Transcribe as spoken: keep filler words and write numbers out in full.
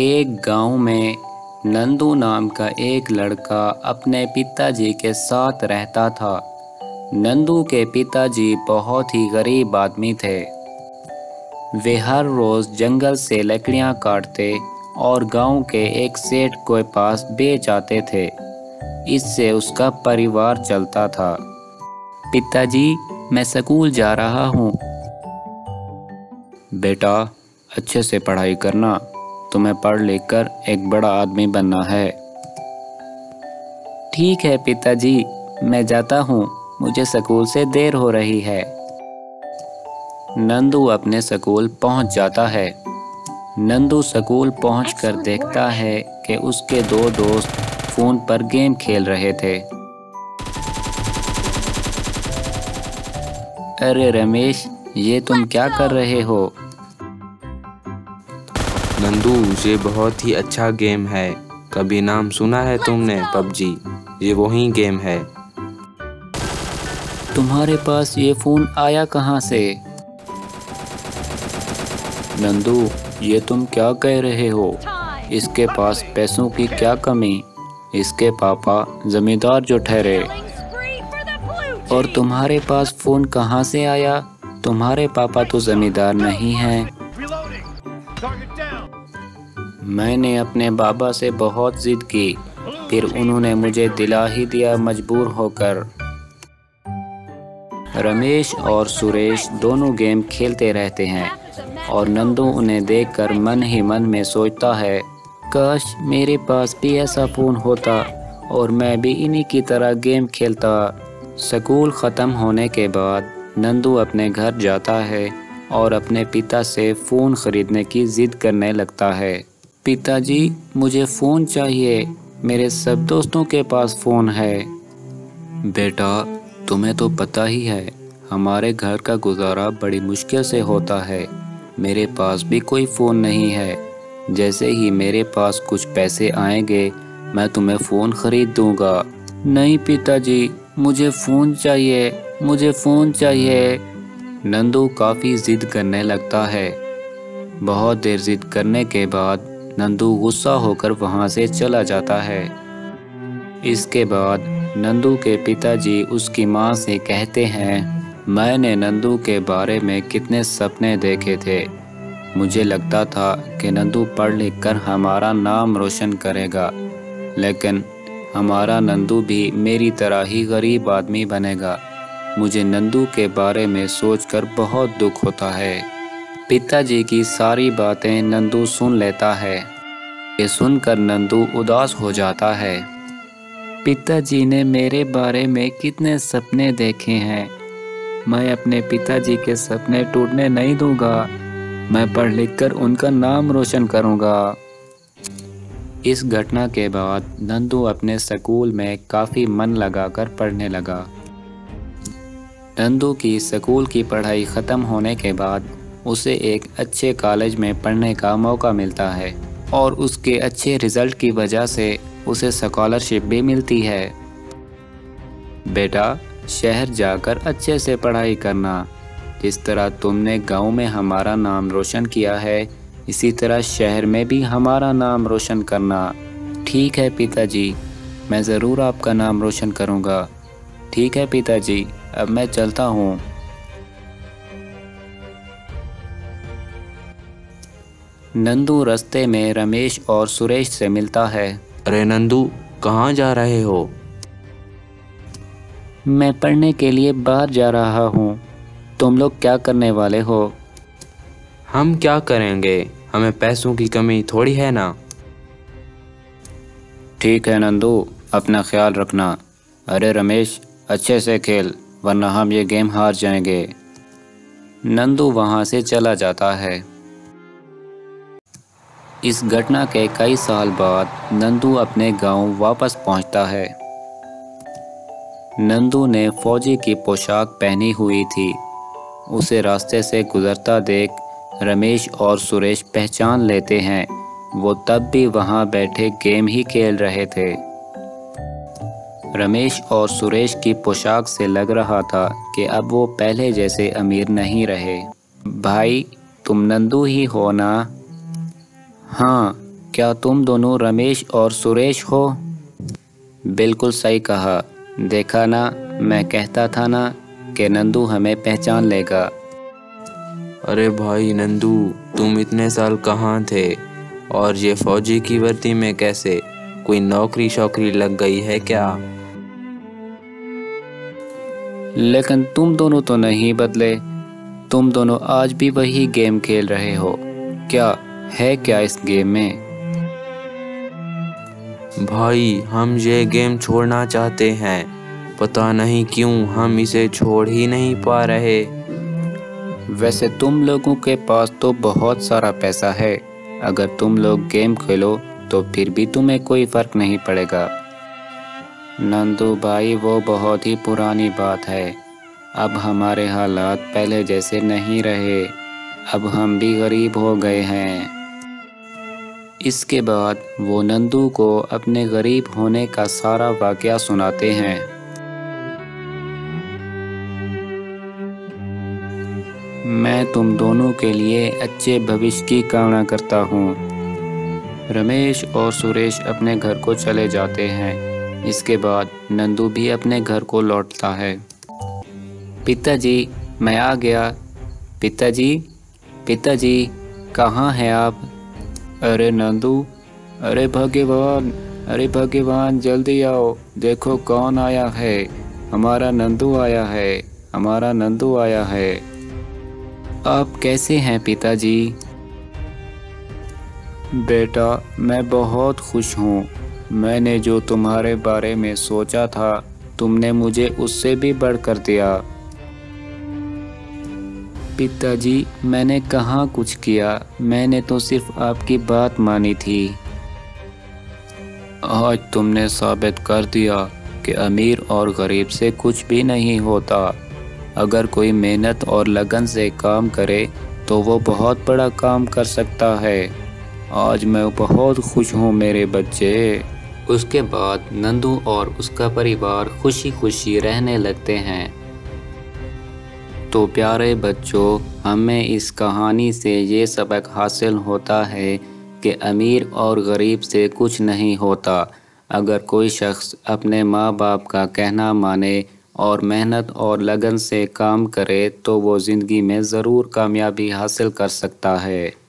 एक गांव में नंदू नाम का एक लड़का अपने पिताजी के साथ रहता था। नंदू के पिताजी बहुत ही गरीब आदमी थे। वे हर रोज़ जंगल से लकड़ियाँ काटते और गांव के एक सेठ के पास बेच आते थे। इससे उसका परिवार चलता था। पिताजी, मैं स्कूल जा रहा हूँ। बेटा, अच्छे से पढ़ाई करना, तुम्हें पढ़ लिखकर एक बड़ा आदमी बनना है। ठीक है पिताजी, मैं जाता हूँ, मुझे स्कूल से देर हो रही है। नंदू अपने स्कूल पहुँच जाता है। नंदू स्कूल पहुंचकर देखता है कि उसके दो दोस्त फ़ोन पर गेम खेल रहे थे। अरे रमेश, ये तुम क्या कर रहे हो? नंदू, ये बहुत ही अच्छा गेम है। कभी नाम सुना है तुमने? पबजी। ये वही गेम है। तुम्हारे पास ये फ़ोन आया कहाँ से? नंदू, ये तुम क्या कह रहे हो? इसके पास पैसों की क्या कमी? इसके पापा जमींदार जो ठहरे। और तुम्हारे पास फ़ोन कहाँ से आया? तुम्हारे पापा तो जमींदार नहीं हैं। मैंने अपने बाबा से बहुत ज़िद की, फिर उन्होंने मुझे दिला ही दिया मजबूर होकर। रमेश और सुरेश दोनों गेम खेलते रहते हैं और नंदू उन्हें देखकर मन ही मन में सोचता है, काश मेरे पास भी ऐसा फ़ोन होता और मैं भी इन्हीं की तरह गेम खेलता। स्कूल ख़त्म होने के बाद नंदू अपने घर जाता है और अपने पिता से फ़ोन ख़रीदने की ज़िद करने लगता है। पिताजी, मुझे फ़ोन चाहिए, मेरे सब दोस्तों के पास फ़ोन है। बेटा, तुम्हें तो पता ही है हमारे घर का गुजारा बड़ी मुश्किल से होता है। मेरे पास भी कोई फ़ोन नहीं है। जैसे ही मेरे पास कुछ पैसे आएंगे मैं तुम्हें फ़ोन ख़रीद दूंगा। नहीं पिताजी, मुझे फ़ोन चाहिए, मुझे फ़ोन चाहिए। नंदू काफ़ी ज़िद करने लगता है। बहुत देर ज़िद करने के बाद नंदू गुस्सा होकर वहाँ से चला जाता है। इसके बाद नंदू के पिताजी उसकी माँ से कहते हैं, मैंने नंदू के बारे में कितने सपने देखे थे। मुझे लगता था कि नंदू पढ़ लिख कर हमारा नाम रोशन करेगा, लेकिन हमारा नंदू भी मेरी तरह ही गरीब आदमी बनेगा। मुझे नंदू के बारे में सोचकर बहुत दुख होता है। पिताजी की सारी बातें नंदू सुन लेता है। ये सुनकर नंदू उदास हो जाता है। पिताजी ने मेरे बारे में कितने सपने देखे हैं, मैं अपने पिताजी के सपने टूटने नहीं दूंगा। मैं पढ़ लिखकर उनका नाम रोशन करूंगा। इस घटना के बाद नंदू अपने स्कूल में काफ़ी मन लगाकर पढ़ने लगा। नंदू की स्कूल की पढ़ाई ख़त्म होने के बाद उसे एक अच्छे कॉलेज में पढ़ने का मौका मिलता है और उसके अच्छे रिज़ल्ट की वजह से उसे स्कॉलरशिप भी मिलती है। बेटा, शहर जाकर अच्छे से पढ़ाई करना। जिस तरह तुमने गांव में हमारा नाम रोशन किया है, इसी तरह शहर में भी हमारा नाम रोशन करना। ठीक है पिताजी, मैं ज़रूर आपका नाम रोशन करूंगा। ठीक है पिताजी, अब मैं चलता हूं। नंदू रास्ते में रमेश और सुरेश से मिलता है। अरे नंदू, कहाँ जा रहे हो? मैं पढ़ने के लिए बाहर जा रहा हूँ। तुम लोग क्या करने वाले हो? हम क्या करेंगे, हमें पैसों की कमी थोड़ी है ना। ठीक है नंदू, अपना ख्याल रखना। अरे रमेश, अच्छे से खेल, वरना हम ये गेम हार जाएंगे। नंदू वहाँ से चला जाता है। इस घटना के कई साल बाद नंदू अपने गांव वापस पहुँचता है। नंदू ने फौजी की पोशाक पहनी हुई थी। उसे रास्ते से गुजरता देख रमेश और सुरेश पहचान लेते हैं। वो तब भी वहाँ बैठे गेम ही खेल रहे थे। रमेश और सुरेश की पोशाक से लग रहा था कि अब वो पहले जैसे अमीर नहीं रहे। भाई, तुम नंदू ही हो ना? हाँ, क्या तुम दोनों रमेश और सुरेश हो? बिल्कुल सही कहा। देखा ना, मैं कहता था ना कि नंदू हमें पहचान लेगा। अरे भाई नंदू, तुम इतने साल कहाँ थे और ये फौजी की वर्दी में कैसे? कोई नौकरी शौकरी लग गई है क्या? लेकिन तुम दोनों तो नहीं बदले, तुम दोनों आज भी वही गेम खेल रहे हो। क्या है क्या इस गेम में? भाई हम ये गेम छोड़ना चाहते हैं, पता नहीं क्यों हम इसे छोड़ ही नहीं पा रहे। वैसे तुम लोगों के पास तो बहुत सारा पैसा है, अगर तुम लोग गेम खेलो तो फिर भी तुम्हें कोई फर्क नहीं पड़ेगा। नंदू भाई वो बहुत ही पुरानी बात है, अब हमारे हालात पहले जैसे नहीं रहे, अब हम भी गरीब हो गए हैं। इसके बाद वो नंदू को अपने गरीब होने का सारा वाकया सुनाते हैं। मैं तुम दोनों के लिए अच्छे भविष्य की कामना करता हूँ। रमेश और सुरेश अपने घर को चले जाते हैं। इसके बाद नंदू भी अपने घर को लौटता है। पिताजी मैं आ गया। पिताजी, पिताजी कहाँ हैं आप? अरे नंदू, अरे भगवान, अरे भगवान जल्दी आओ, देखो कौन आया है। हमारा नंदू आया है, हमारा नंदू आया है। आप कैसे हैं पिताजी? बेटा मैं बहुत खुश हूँ, मैंने जो तुम्हारे बारे में सोचा था तुमने मुझे उससे भी बढ़कर दिया। पिताजी मैंने कहाँ कुछ किया, मैंने तो सिर्फ आपकी बात मानी थी। आज तुमने साबित कर दिया कि अमीर और गरीब से कुछ भी नहीं होता, अगर कोई मेहनत और लगन से काम करे तो वो बहुत बड़ा काम कर सकता है। आज मैं बहुत खुश हूँ मेरे बच्चे। उसके बाद नंदू और उसका परिवार खुशी खुशी रहने लगते हैं। तो प्यारे बच्चों, हमें इस कहानी से ये सबक हासिल होता है कि अमीर और गरीब से कुछ नहीं होता, अगर कोई शख्स अपने माँ बाप का कहना माने और मेहनत और लगन से काम करे तो वो ज़िंदगी में ज़रूर कामयाबी हासिल कर सकता है।